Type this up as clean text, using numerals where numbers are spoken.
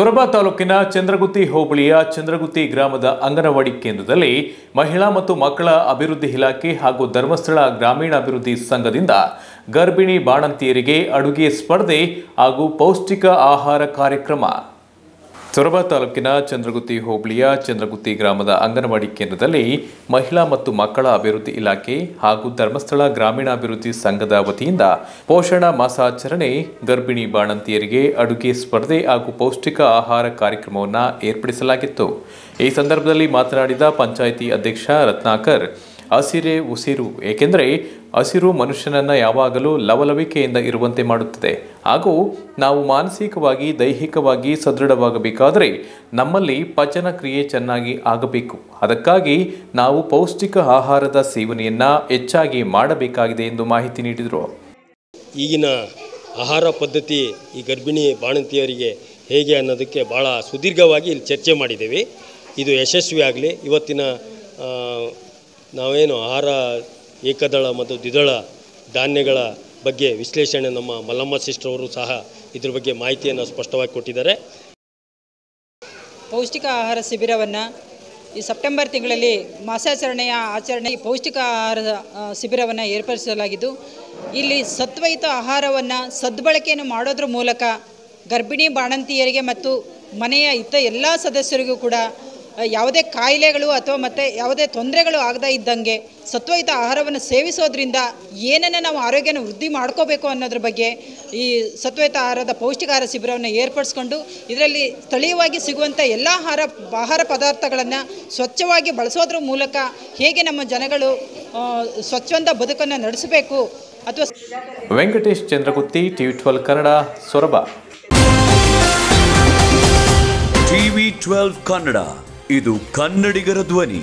ಸೊರಬ ತಾಲೂಕಿನ ಚಂದ್ರಗುತ್ತಿ ಹೋಬಳಿಯ ಚಂದ್ರಗುತ್ತಿ ಗ್ರಾಮದ ಅಂಗನವಾಡಿ ಕೇಂದ್ರದಲ್ಲಿ ಮಹಿಳಾ ಮತ್ತು ಮಕ್ಕಳ ಅಭಿವೃದ್ಧಿ ಇಲಾಖೆ ಹಾಗೂ ಧರ್ಮಸ್ಥಳ ಗ್ರಾಮೀಣಾಭಿವೃದ್ಧಿ ಸಂಘದಿಂದ ಗರ್ಭಿಣಿ ಬಾಣಂತಿಯರಿಗೆ ಅಡುಗೆ ಸ್ಪರ್ಧೆ ಹಾಗೂ ಪೌಷ್ಟಿಕ ಆಹಾರ ಕಾರ್ಯಕ್ರಮ. ಸೊರಬ ತಾಲೂಕಿನ ಚಂದ್ರಗುತ್ತಿ ಹೋಬಳಿಯ ಚಂದ್ರಗುತ್ತಿ ಗ್ರಾಮದ ಅಂಗನವಾಡಿ ಕೇಂದ್ರದಲ್ಲಿ ಮಹಿಳಾ ಮತ್ತು ಮಕ್ಕಳ ಅಭಿವೃದ್ಧಿ ಇಲಾಖೆ ಹಾಗೂ ಧರ್ಮಸ್ಥಳ ಗ್ರಾಮೀಣಾಭಿವೃದ್ಧಿ ಸಂಘದ ವತಿಯಿಂದ ಪೋಷಣ ಮಾಸಾಚರಣೆ, ಗರ್ಭಿಣಿ ಬಾಣಂತಿಯರಿಗೆ ಅಡುಗೆ ಸ್ಪರ್ಧೆ ಹಾಗೂ ಪೌಷ್ಟಿಕ ಆಹಾರ ಕಾರ್ಯಕ್ರಮವನ್ನು ಏರ್ಪಡಿಸಲಾಗಿತ್ತು. ಈ ಸಂದರ್ಭದಲ್ಲಿ ಮಾತನಾಡಿದ ಪಂಚಾಯಿತಿ ಅಧ್ಯಕ್ಷ ರತ್ನಾಕರ್, ಹಸಿರೇ ಉಸಿರು, ಏಕೆಂದರೆ ಹಸಿರು ಮನುಷ್ಯನನ್ನು ಯಾವಾಗಲೂ ಲವಲವಿಕೆಯಿಂದ ಇರುವಂತೆ ಮಾಡುತ್ತದೆ. ಹಾಗೂ ನಾವು ಮಾನಸಿಕವಾಗಿ ದೈಹಿಕವಾಗಿ ಸದೃಢವಾಗಬೇಕಾದರೆ ನಮ್ಮಲ್ಲಿ ಪಚನ ಕ್ರಿಯೆ ಚೆನ್ನಾಗಿ ಆಗಬೇಕು. ಅದಕ್ಕಾಗಿ ನಾವು ಪೌಷ್ಟಿಕ ಆಹಾರದ ಸೇವನೆಯನ್ನು ಹೆಚ್ಚಾಗಿ ಮಾಡಬೇಕಾಗಿದೆ ಎಂದು ಮಾಹಿತಿ ನೀಡಿದರು. ಈಗಿನ ಆಹಾರ ಪದ್ಧತಿ ಈ ಗರ್ಭಿಣಿ ಬಾಣಂತಿಯರಿಗೆ ಹೇಗೆ ಅನ್ನೋದಕ್ಕೆ ಭಾಳ ಸುದೀರ್ಘವಾಗಿ ಇಲ್ಲಿ ಚರ್ಚೆ ಮಾಡಿದ್ದೇವೆ. ಇದು ಯಶಸ್ವಿ ಆಗಲಿ. ಇವತ್ತಿನ ನಾವೇನು ಆಹಾರ ಏಕದಳ ಮತ್ತು ದ್ವಿದಳ ಧಾನ್ಯಗಳ ಬಗ್ಗೆ ವಿಶ್ಲೇಷಣೆ ನಮ್ಮ ಮಲ್ಲಮ್ಮ ಸಿಸ್ಟರ್ ಅವರು ಸಹ ಇದ್ರ ಬಗ್ಗೆ ಮಾಹಿತಿಯನ್ನು ಸ್ಪಷ್ಟವಾಗಿ ಕೊಟ್ಟಿದ್ದಾರೆ. ಪೌಷ್ಟಿಕ ಆಹಾರ ಶಿಬಿರವನ್ನು ಈ ಸೆಪ್ಟೆಂಬರ್ ತಿಂಗಳಲ್ಲಿ ಆಚರಣೆ ಪೌಷ್ಟಿಕ ಆಹಾರದ ಶಿಬಿರವನ್ನು ಏರ್ಪಡಿಸಲಾಗಿದ್ದು, ಇಲ್ಲಿ ಸತ್ವಯುತ ಆಹಾರವನ್ನು ಸದ್ಬಳಕೆಯನ್ನು ಮಾಡೋದ್ರ ಮೂಲಕ ಗರ್ಭಿಣಿ ಬಾಣಂತಿಯರಿಗೆ ಮತ್ತು ಮನೆಯ ಇತ್ತ ಎಲ್ಲ ಸದಸ್ಯರಿಗೂ ಕೂಡ ಯಾವುದೇ ಕಾಯಿಲೆಗಳು ಅಥವಾ ಮತ್ತು ಯಾವುದೇ ತೊಂದರೆಗಳು ಆಗದೇ ಇದ್ದಂಗೆ ಸತ್ವಯುತ ಆಹಾರವನ್ನು ಸೇವಿಸೋದ್ರಿಂದ ಏನನ್ನು ನಾವು ಆರೋಗ್ಯನ ವೃದ್ಧಿ ಮಾಡ್ಕೋಬೇಕು ಅನ್ನೋದ್ರ ಬಗ್ಗೆ ಈ ಸತ್ವಯುತ ಆಹಾರದ ಪೌಷ್ಟಿಕಾಹಾರ ಶಿಬಿರವನ್ನು ಏರ್ಪಡಿಸ್ಕೊಂಡು ಇದರಲ್ಲಿ ಸ್ಥಳೀಯವಾಗಿ ಸಿಗುವಂಥ ಎಲ್ಲ ಆಹಾರ ಪದಾರ್ಥಗಳನ್ನು ಸ್ವಚ್ಛವಾಗಿ ಬಳಸೋದ್ರ ಮೂಲಕ ಹೇಗೆ ನಮ್ಮ ಜನಗಳು ಸ್ವಚ್ಛಂದ ಬದುಕನ್ನು ನಡೆಸಬೇಕು ಅಥವಾ. ವೆಂಕಟೇಶ್ ಚಂದ್ರಗುತ್ತಿ, TV12 ಕನ್ನಡ, ಸೊರಬ. TV12 ಕನ್ನಡ, ಇದು ಕನ್ನಡಿಗರ ಧ್ವನಿ.